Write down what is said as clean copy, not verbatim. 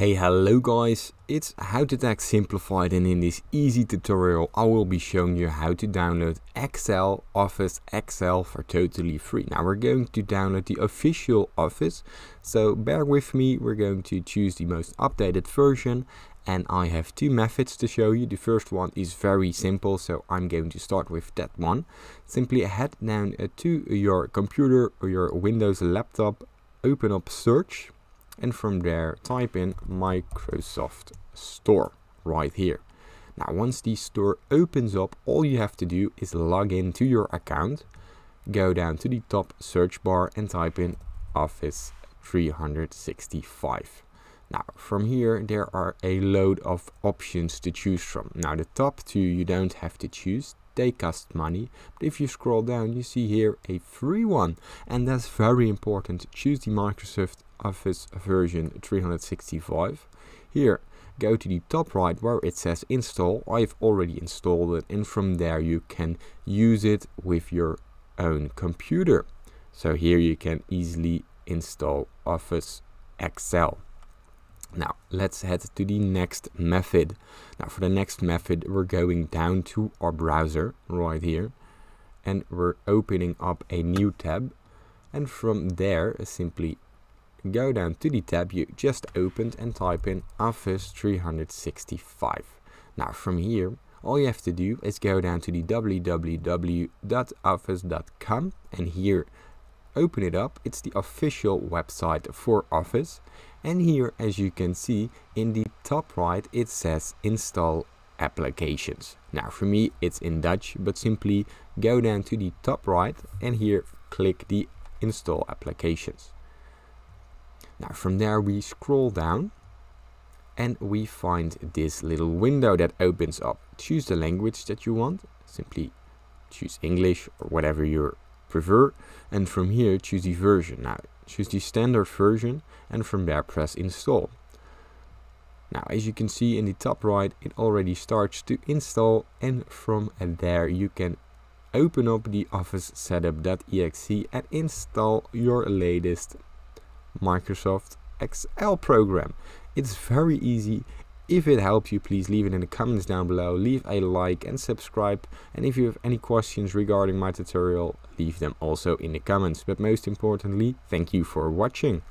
Hey, hello guys, it's How to Tech Simplified, and in this easy tutorial I will be showing you how to download Excel, Office Excel, for totally free. Now we're going to download the official Office, so bear with me, we're going to choose the most updated version. And I have two methods to show you. The first one is very simple, so I'm going to start with that one. Simply head down to your computer or your Windows laptop, open up search, and from there type in Microsoft Store right here. Now once the store opens up, all you have to do is log in to your account, go down to the top search bar and type in Office 365. Now from here there are a load of options to choose from. Now the top two you don't have to choose, they cost money, but if you scroll down you see here a free one, and that's very important. Choose the Microsoft Office version 365. Here, go to the top right where it says install. I've already installed it, and from there you can use it with your own computer. So here you can easily install Office Excel. Now let's head to the next method. Now for the next method we're going down to our browser right here, and we're opening up a new tab, and from there simply go down to the tab you just opened and type in Office 365. Now from here all you have to do is go down to the www.office.com, and here open it up. It's the official website for Office, and here as you can see in the top right it says install applications. Now for me it's in Dutch, but simply go down to the top right and here click the install applications. Now from there we scroll down and we find this little window that opens up. Choose the language that you want, simply choose English or whatever you prefer, and from here choose the version. Now choose the standard version and from there press install. Now as you can see in the top right it already starts to install, and from there you can open up the Office Setup.exe and install your latest Microsoft Excel program. It's very easy. If it helped you, please leave it in the comments down below, leave a like and subscribe, and if you have any questions regarding my tutorial, leave them also in the comments. But most importantly, thank you for watching.